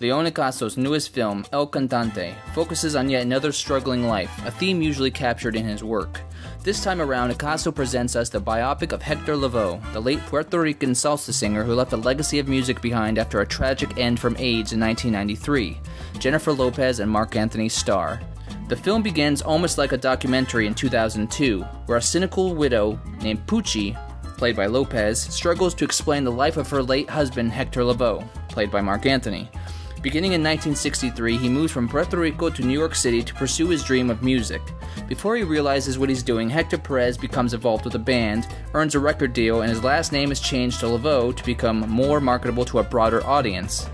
León Ichaso's newest film, El Cantante, focuses on yet another struggling life, a theme usually captured in his work. This time around, Ichaso presents us the biopic of Héctor Lavoe, the late Puerto Rican salsa singer who left a legacy of music behind after a tragic end from AIDS in 1993. Jennifer Lopez and Marc Anthony star. The film begins almost like a documentary in 2002, where a cynical widow named Puchi, played by Lopez, struggles to explain the life of her late husband Héctor Lavoe, played by Marc Anthony. Beginning in 1963, he moves from Puerto Rico to New York City to pursue his dream of music. Before he realizes what he's doing, Héctor Pérez becomes involved with a band, earns a record deal, and his last name is changed to Lavoe to become more marketable to a broader audience.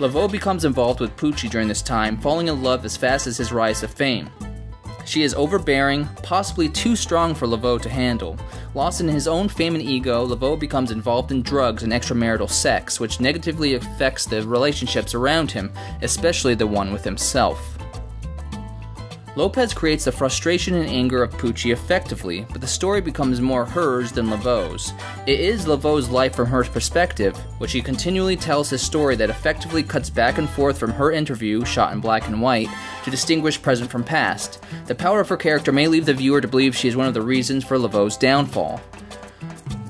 Lavoe becomes involved with Pucci during this time, falling in love as fast as his rise to fame. She is overbearing, possibly too strong for Lavoe to handle. Lost in his own fame and ego, Lavoe becomes involved in drugs and extramarital sex, which negatively affects the relationships around him, especially the one with himself. Lopez creates the frustration and anger of Pucci effectively, but the story becomes more hers than Lavoe's. It is Lavoe's life from her perspective, which he continually tells his story that effectively cuts back and forth from her interview, shot in black and white, to distinguish present from past. The power of her character may leave the viewer to believe she is one of the reasons for Lavoe's downfall.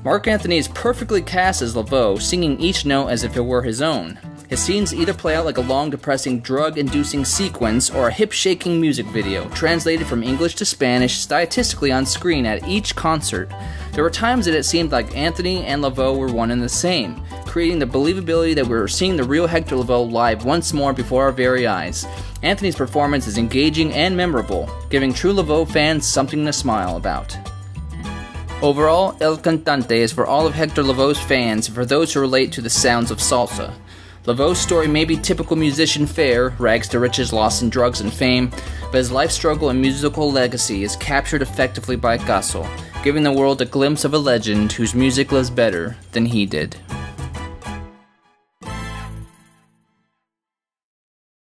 Marc Anthony is perfectly cast as Lavoe, singing each note as if it were his own. His scenes either play out like a long, depressing, drug-inducing sequence or a hip-shaking music video, translated from English to Spanish stylistically on screen at each concert. There were times that it seemed like Anthony and Lavoe were one and the same, creating the believability that we were seeing the real Héctor Lavoe live once more before our very eyes. Anthony's performance is engaging and memorable, giving true Lavoe fans something to smile about. Overall, El Cantante is for all of Héctor Lavoe's fans and for those who relate to the sounds of salsa. Lavoe's story may be typical musician fare, rags to riches, lost in drugs and fame, but his life struggle and musical legacy is captured effectively by Ichaso, giving the world a glimpse of a legend whose music lives better than he did.